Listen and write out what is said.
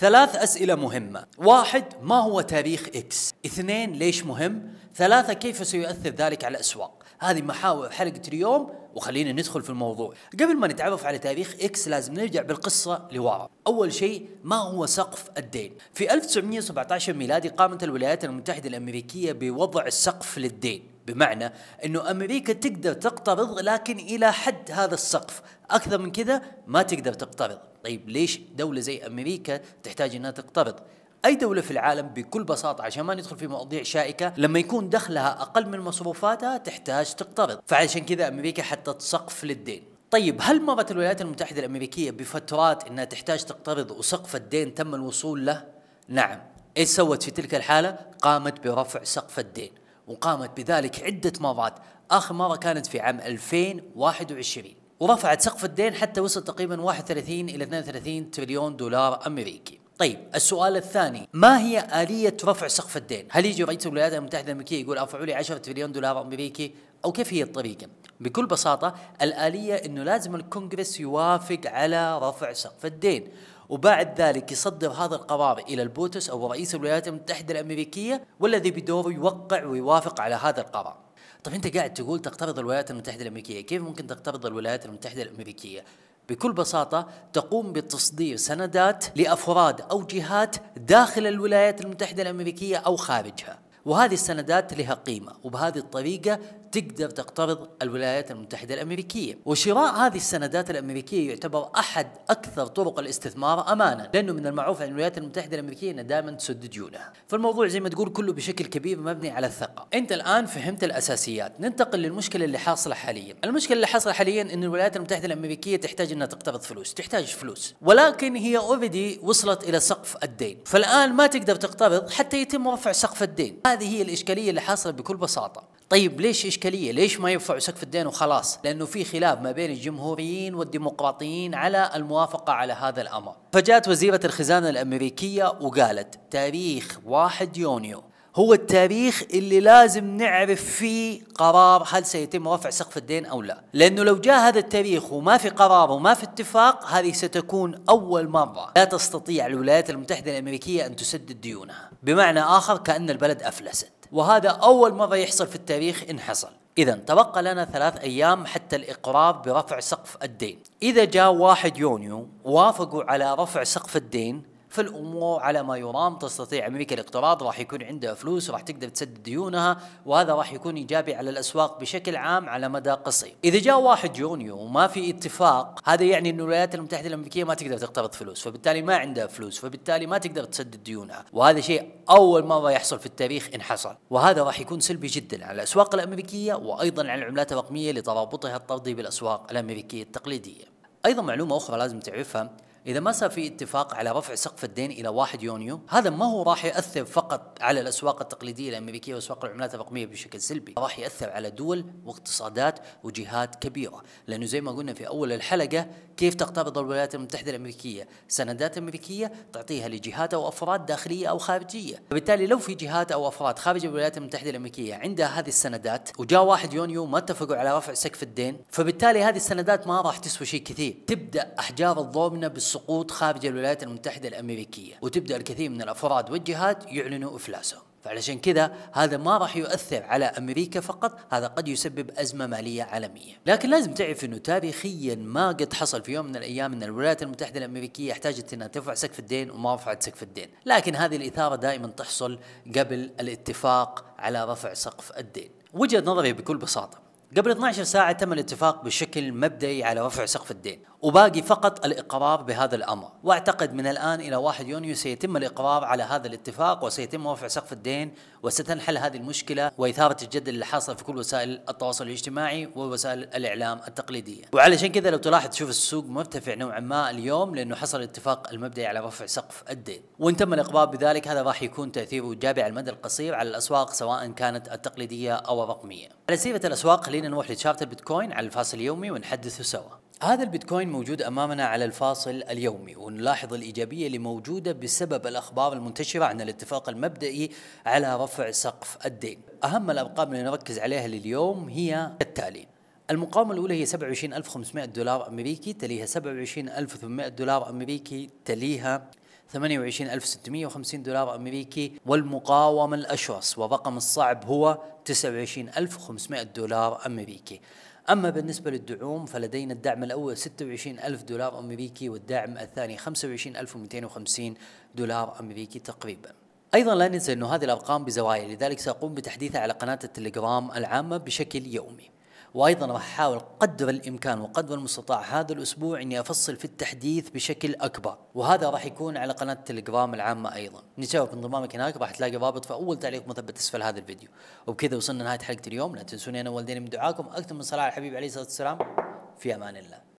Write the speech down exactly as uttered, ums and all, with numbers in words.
ثلاث أسئلة مهمة. واحد، ما هو تاريخ إكس؟ اثنين، ليش مهم؟ ثلاثة، كيف سيؤثر ذلك على الأسواق؟ هذه محاور حلقة اليوم، وخلينا ندخل في الموضوع. قبل ما نتعرف على تاريخ إكس لازم نرجع بالقصة لورا. أول شيء، ما هو سقف الدين؟ في ألف وتسعمئة وسبعة عشر ميلادي قامت الولايات المتحدة الأمريكية بوضع السقف للدين، بمعنى أنه أمريكا تقدر تقترض لكن إلى حد هذا السقف، أكثر من كذا ما تقدر تقترض. طيب ليش دولة زي أمريكا تحتاج أنها تقترض؟ أي دولة في العالم بكل بساطة، عشان ما ندخل في مواضيع شائكة، لما يكون دخلها أقل من مصروفاتها تحتاج تقترض، فعشان كذا أمريكا حطت سقف للدين. طيب هل مرت الولايات المتحدة الأمريكية بفترات أنها تحتاج تقترض وسقف الدين تم الوصول له؟ نعم. إيش سوت في تلك الحالة؟ قامت برفع سقف الدين، وقامت بذلك عدة مرات. آخر مرة كانت في عام ألفين وواحد وعشرين، ورفعت سقف الدين حتى وصل تقريبا واحد وثلاثين إلى اثنين وثلاثين تريليون دولار أمريكي. طيب السؤال الثاني، ما هي آلية رفع سقف الدين؟ هل يجي رئيس الولايات المتحدة الأمريكية يقول ارفعوا لي عشرة تريليون دولار أمريكي؟ أو كيف هي الطريقة؟ بكل بساطة الآلية أنه لازم الكونغرس يوافق على رفع سقف الدين، وبعد ذلك يصدر هذا القرار إلى البوتس أو رئيس الولايات المتحدة الأمريكية، والذي بدوره يوقع ويوافق على هذا القرار. طب أنت قاعد تقول تقترض الولايات المتحدة الأمريكية، كيف ممكن تقترض الولايات المتحدة الأمريكية؟ بكل بساطة تقوم بتصدير سندات لأفراد أو جهات داخل الولايات المتحدة الأمريكية أو خارجها، وهذه السندات لها قيمة، وبهذه الطريقة تقدر تقترض الولايات المتحدة الأمريكية. وشراء هذه السندات الأمريكية يعتبر أحد أكثر طرق الاستثمار أمانا، لأنه من المعروف عن الولايات المتحدة الأمريكية أنها دائما تسد ديونها. فالموضوع زي ما تقول كله بشكل كبير مبني على الثقة. أنت الآن فهمت الأساسيات، ننتقل للمشكلة اللي حاصلة حاليا. المشكلة اللي حاصلة حاليا أن الولايات المتحدة الأمريكية تحتاج أنها تقترض فلوس، تحتاج فلوس، ولكن هي أوريدي وصلت إلى سقف الدين، فالآن ما تقدر تقترض حتى يتم رفع سقف الدين. هذه هي الإشكالية اللي حاصلة بكل بساطة. طيب ليش إشكالية؟ ليش ما يرفعوا سقف الدين وخلاص؟ لأنه في خلاف ما بين الجمهوريين والديمقراطيين على الموافقة على هذا الأمر. فجاءت وزيرة الخزانة الأمريكية وقالت تاريخ واحد يونيو هو التاريخ اللي لازم نعرف فيه قرار هل سيتم رفع سقف الدين أو لا، لأنه لو جاء هذا التاريخ وما في قرار وما في اتفاق، هذه ستكون أول مرة لا تستطيع الولايات المتحدة الأمريكية أن تسدد ديونها، بمعنى آخر كأن البلد أفلست، وهذا أول مرة يحصل في التاريخ إن حصل. إذا تبقى لنا ثلاث أيام حتى الإقرار برفع سقف الدين. إذا جاء واحد يونيو وافقوا على رفع سقف الدين، فالأمور على ما يرام تستطيع أمريكا الاقتراض، راح يكون عندها فلوس وراح تقدر تسدد ديونها، وهذا راح يكون إيجابي على الأسواق بشكل عام على مدى قصير. إذا جاء واحد يونيو وما في اتفاق، هذا يعني أن الولايات المتحدة الأمريكية ما تقدر تقترض فلوس، فبالتالي ما عندها فلوس، فبالتالي ما تقدر تسدد ديونها، وهذا شيء أول مرة يحصل في التاريخ إن حصل، وهذا راح يكون سلبي جدا على الأسواق الأمريكية، وأيضا على العملات الرقمية لترابطها الطردي بالأسواق الأمريكية التقليدية. أيضا معلومة أخرى لازم تعرفها، إذا ما صار في اتفاق على رفع سقف الدين إلى واحد يونيو، هذا ما هو راح يأثر فقط على الأسواق التقليدية الأمريكية وأسواق العملات الرقمية بشكل سلبي، راح يأثر على دول واقتصادات وجهات كبيرة، لأنه زي ما قلنا في أول الحلقة كيف تقترض الولايات المتحدة الأمريكية سندات أمريكية تعطيها لجهات أو أفراد داخلية أو خارجية، فبالتالي لو في جهات أو أفراد خارج الولايات المتحدة الأمريكية عندها هذه السندات، وجاء واحد يونيو ما اتفقوا على رفع سقف الدين، فبالتالي هذه السندات ما راح تسوى شيء كثير، تبدأ أحجار الضومنة بالسوق سقوط خارج الولايات المتحدة الأمريكية، وتبدأ الكثير من الأفراد والجهات يعلنوا إفلاسهم. فعلشان كذا هذا ما راح يؤثر على أمريكا فقط، هذا قد يسبب أزمة مالية عالمية. لكن لازم تعرف أنه تاريخيا ما قد حصل في يوم من الأيام أن الولايات المتحدة الأمريكية احتاجت أنها ترفع سقف الدين وما رفعت سقف الدين، لكن هذه الإثارة دائما تحصل قبل الاتفاق على رفع سقف الدين. وجهة نظري بكل بساطة، قبل اثنتي عشرة ساعة تم الاتفاق بشكل مبدئي على رفع سقف الدين، وباقي فقط الإقرار بهذا الأمر، وأعتقد من الآن إلى واحد يونيو سيتم الإقرار على هذا الاتفاق، وسيتم رفع سقف الدين، وستنحل هذه المشكلة وإثارة الجدل اللي حاصل في كل وسائل التواصل الاجتماعي ووسائل الإعلام التقليدية. وعلشان كذا لو تلاحظ تشوف السوق مرتفع نوعا ما اليوم، لأنه حصل الاتفاق المبدئي على رفع سقف الدين، وإن تم الإقرار بذلك هذا راح يكون تأثيره إيجابي على المدى القصير على الأسواق سواء كانت التقليدية أو الرقمية. على سيرة الأسواق خلينا نروح لشارت البيتكوين على الفاصل اليومي ونحدثه سوا. هذا البيتكوين موجود أمامنا على الفاصل اليومي، ونلاحظ الإيجابية اللي موجودة بسبب الأخبار المنتشرة عن الاتفاق المبدئي على رفع سقف الدين. أهم الأرقام اللي نركز عليها لليوم هي التالي: المقاومة الأولى هي سبعة وعشرين ألف وخمسمئة دولار أمريكي، تليها سبعة وعشرين ألف وثمانمئة دولار أمريكي، تليها ثمانية وعشرين ألف وستمئة وخمسين دولار أمريكي، والمقاومة الأشرس والرقم الصعب هو تسعة وعشرين ألف وخمسمئة دولار أمريكي. أما بالنسبة للدعوم فلدينا الدعم الأول ستة وعشرين ألف دولار أمريكي، والدعم الثاني خمسة وعشرين ألف ومئتين وخمسين دولار أمريكي تقريبا. أيضا لا ننسى أن هذه الأرقام بزوايا، لذلك سأقوم بتحديثها على قناة التليجرام العامة بشكل يومي، وأيضا راح أحاول قدر الإمكان وقدر المستطاع هذا الأسبوع أني أفصل في التحديث بشكل أكبر، وهذا راح يكون على قناة التليجرام العامة أيضا. نتشوف انضمامك هناك، راح تلاقي رابط في أول تعليق مثبت أسفل هذا الفيديو. وبكذا وصلنا لنهاية حلقة اليوم، لا تنسوني أنا والديني من دعاكم، أكثر من صلاة على الحبيب عليه الصلاة والسلام، في أمان الله.